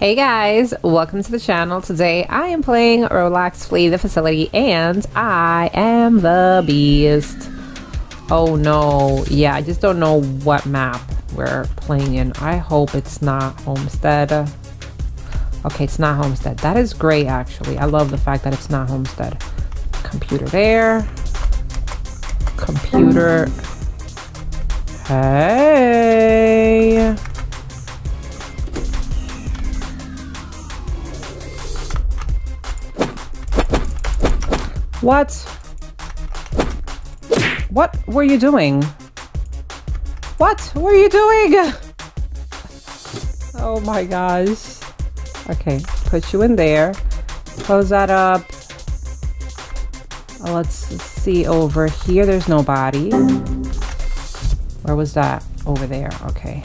Hey guys, welcome to the channel. Today I am playing Roblox Flee the Facility and I am the beast. Oh no, yeah, I just don't know what map we're playing in. I hope it's not Homestead. Okay, it's not Homestead. That is great actually. I love the fact that it's not Homestead. Computer there. Computer. Hey. What? What were you doing? What were you doing? Oh my gosh. Okay, put you in there. Close that up. Let's see over here. There's nobody. Where was that? Over there. Okay.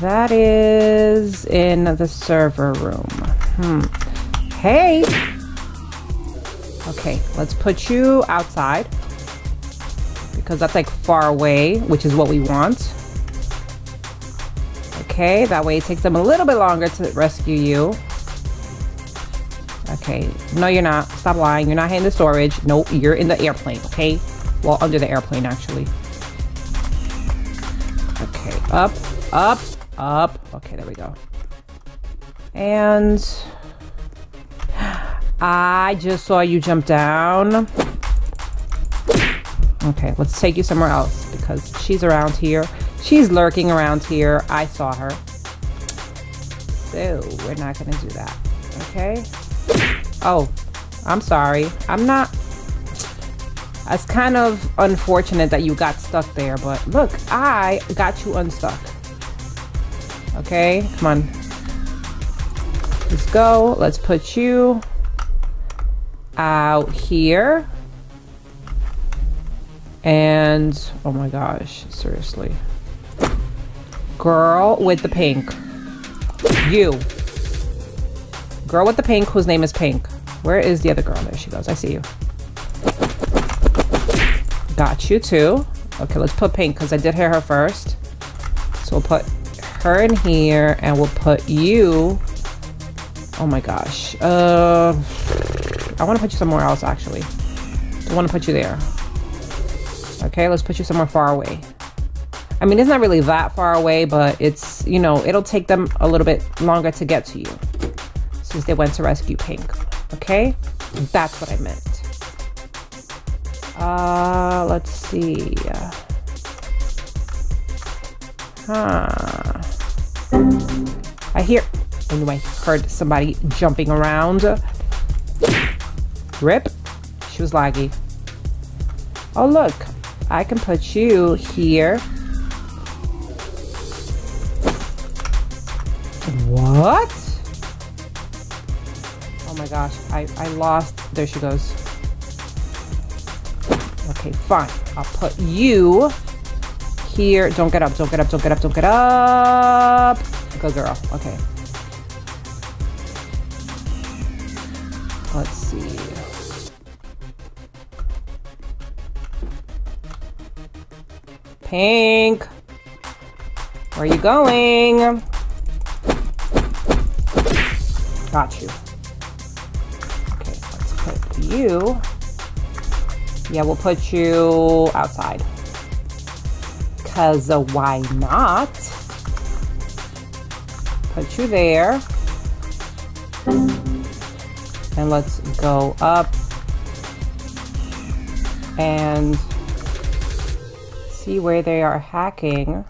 That is in the server room. Hey! Okay, let's put you outside because that's like far away, which is what we want. Okay, that way it takes them a little bit longer to rescue you. Okay, no you're not. Stop lying. You're not in the storage. Nope, you're in the airplane, okay? Well, under the airplane, actually. Okay, up, up, up. Okay, there we go. And I just saw you jump down. Okay, let's take you somewhere else because she's around here. She's lurking around here. I saw her. So we're not gonna do that. Okay. Oh, I'm sorry. I'm not. It's kind of unfortunate that you got stuck there, but look, I got you unstuck. Okay, come on. Let's go. Let's put you out here. And oh my gosh, seriously, girl with the pink, you girl with the pink whose name is Pink. Where is the other girl? There she goes. I see you. Got you too. Okay, let's put Pink because I did hear her first, so we'll put her in here and we'll put you. Oh my gosh, I want to put you somewhere else actually. I want to put you there. Okay, let's put you somewhere far away. I mean, it's not really that far away, but it's, you know, it'll take them a little bit longer to get to you since they went to rescue Pink. Okay, that's what I meant. Let's see. Huh. I hear, anyway, heard somebody jumping around. Rip, she was laggy. Oh look, I can put you here. What? Oh my gosh, I lost. There she goes. Okay, fine. I'll put you here. Don't get up, don't get up, don't get up, don't get up. Good girl. Okay. Let's see. Pink, where are you going? Got you. Okay, let's put you. Yeah, we'll put you outside. Cause why not? Put you there. And let's go up. And see where they are hacking.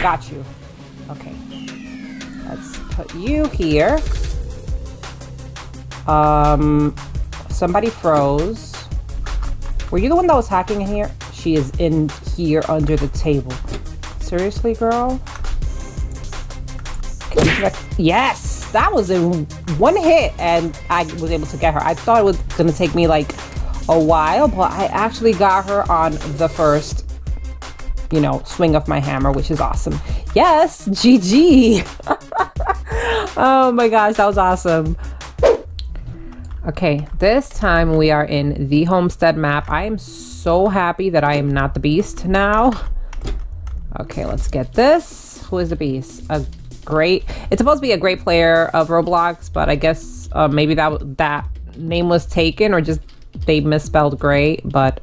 Got you. Okay. Let's put you here. Somebody froze. Were you the one that was hacking in here? She is in here under the table. Seriously, girl? Yes! That was in one hit and I was able to get her. I thought it was gonna take me like a while, but I actually got her on the first, you know, swing of my hammer, which is awesome. Yes, GG. Oh my gosh, that was awesome. Okay, this time we are in the Homestead map. I am so happy that I am not the beast now. Okay, let's get this. Who is the beast? It's supposed to be a great player of Roblox, but I guess maybe that name was taken, or just they misspelled great. But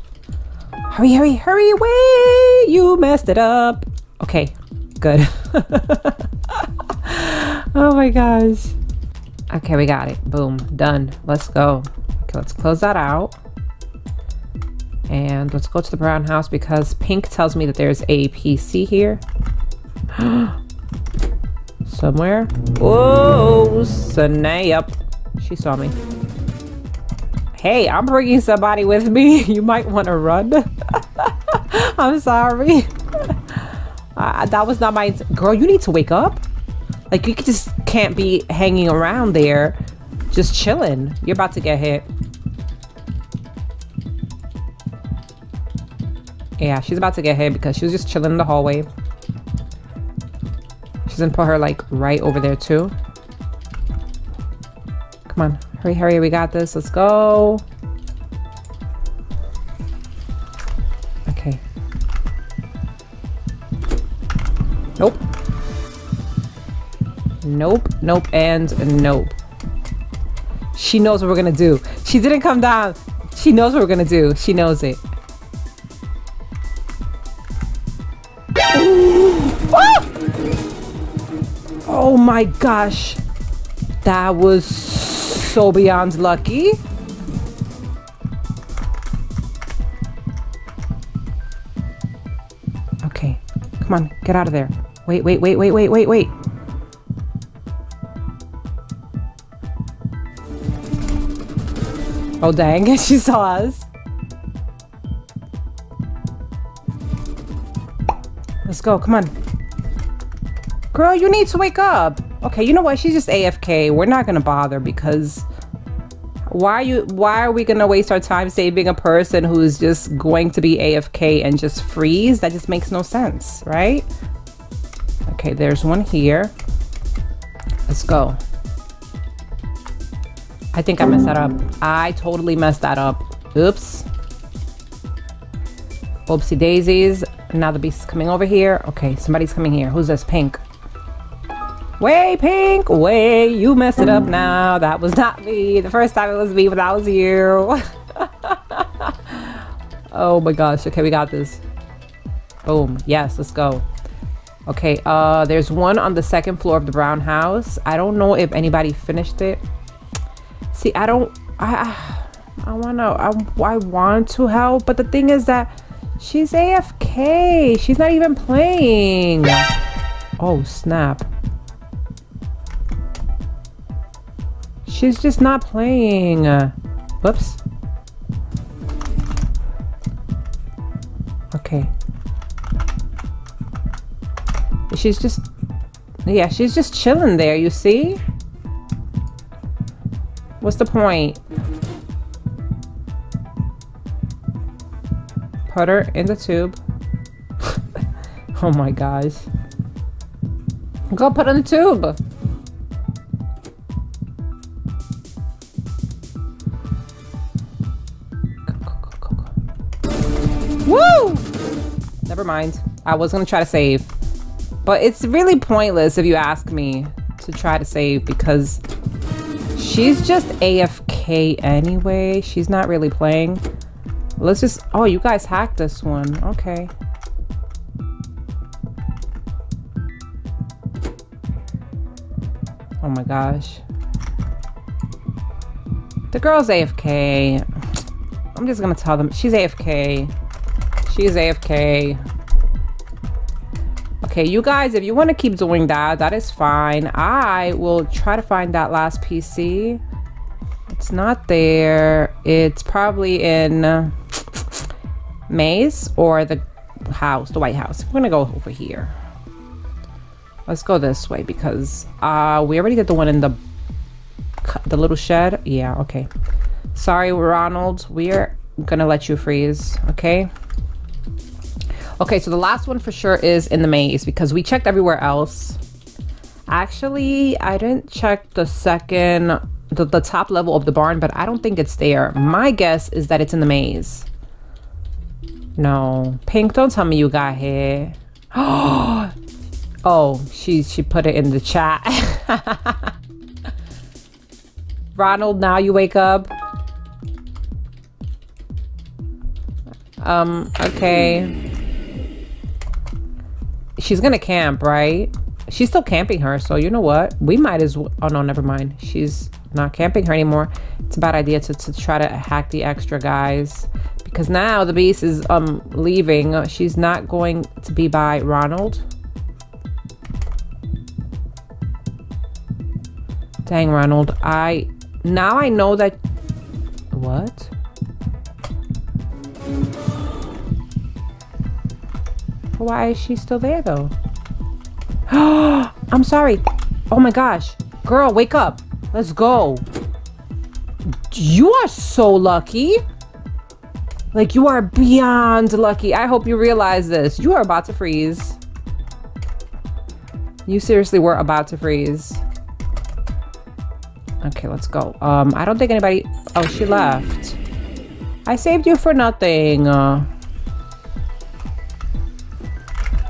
hurry, hurry, hurry away! You messed it up. Okay, good. Oh my gosh. Okay, we got it. Boom, done. Let's go. Okay, let's close that out. And let's go to the brown house because pink tells me that there's a PC here. Somewhere. Whoa, snap. She saw me. Hey, I'm bringing somebody with me. You might want to run. I'm sorry. That was not my... Girl, you need to wake up. Like, you just can't be hanging around there, just chilling. You're about to get hit. Yeah, she's about to get hit because she was just chilling in the hallway. She's gonna put her, like, right over there, too. Come on. Hurry, hurry. We got this. Let's go. Okay. Nope. Nope, nope, and nope. She knows what we're gonna do. She didn't come down. She knows what we're gonna do. She knows it. Oh! Oh my gosh. That was so beyond lucky. Okay, come on, get out of there. Wait, wait, wait, wait, wait, wait, wait. Oh dang, she saw us. Let's go, come on. Girl, you need to wake up. Okay, you know what? She's just AFK. We're not gonna bother because why are we gonna waste our time saving a person who's just going to be AFK and just freeze? That just makes no sense, right? Okay, there's one here. Let's go. I think I messed that up. I totally messed that up. Oops. Oopsie daisies. Now the beast is coming over here. Okay, somebody's coming here. Who's this? Pink. Way, Pink. Way, you messed it up now. That was not me. The first time it was me, but that was you. Oh my gosh. Okay, we got this. Boom. Yes, let's go. Okay, there's one on the second floor of the brown house. I don't know if anybody finished it. See, I want to help, but the thing is that she's AFK. She's not even playing. Oh, snap. She's just not playing. Whoops. Okay. She's just chilling there, you see? What's the point? Put her in the tube. Oh my gosh. Go put her in the tube. Go. Woo! Never mind. I was gonna try to save. But it's really pointless if you ask me to try to save because she's just AFK anyway. She's not really playing. Let's just... Oh, you guys hacked this one. Okay. Oh my gosh. The girl's AFK. I'm just gonna tell them. She's AFK. She's AFK. Okay, you guys, if you want to keep doing that, that is fine. I will try to find that last PC. It's not there. It's probably in Maze or the house, the White House. We're going to go over here. Let's go this way because we already did the one in the little shed. Yeah, okay. Sorry, Ronald. We're going to let you freeze, okay? Okay, so the last one for sure is in the maze because we checked everywhere else. Actually, I didn't check the second the top level of the barn, but I don't think it's there. My guess is that it's in the maze. No. Pink, don't tell me you got here. Oh, she put it in the chat. Ronald, now you wake up. Okay. She's gonna camp, right? She's still camping her, so you know what? We might as well... Oh, no, never mind. She's not camping her anymore. It's a bad idea to try to hack the extra, guys. Because now the beast is leaving. She's not going to be by Ronald. Dang, Ronald. Now I know that... What? Why is she still there, though? I'm sorry. Oh my gosh. Girl, wake up. Let's go. You are so lucky. Like, you are beyond lucky. I hope you realize this. You are about to freeze. You seriously were about to freeze. Okay, let's go. I don't think anybody... Oh, she left. I saved you for nothing.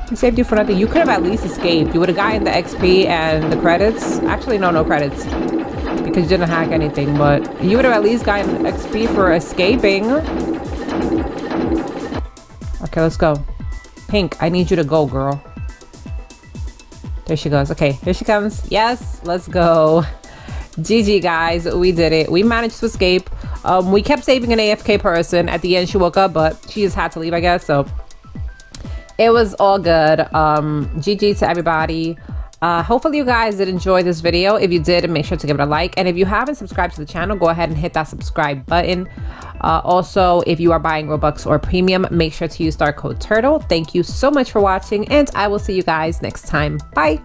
He saved you for nothing. You could have at least escaped. You would have gotten the XP and the credits. Actually, no credits. Because you didn't hack anything, but you would have at least gotten XP for escaping. Okay, let's go. Pink, I need you to go, girl. There she goes. Okay, here she comes. Yes, let's go. GG, guys. We did it. We managed to escape. We kept saving an AFK person. At the end, she woke up, but she just had to leave, I guess, so... It was all good. GG to everybody. Hopefully you guys did enjoy this video. If you did, make sure to give it a like. And if you haven't subscribed to the channel, go ahead and hit that subscribe button. Also, if you are buying Robux or Premium, make sure to use our code TURTLE. Thank you so much for watching, and I will see you guys next time. Bye.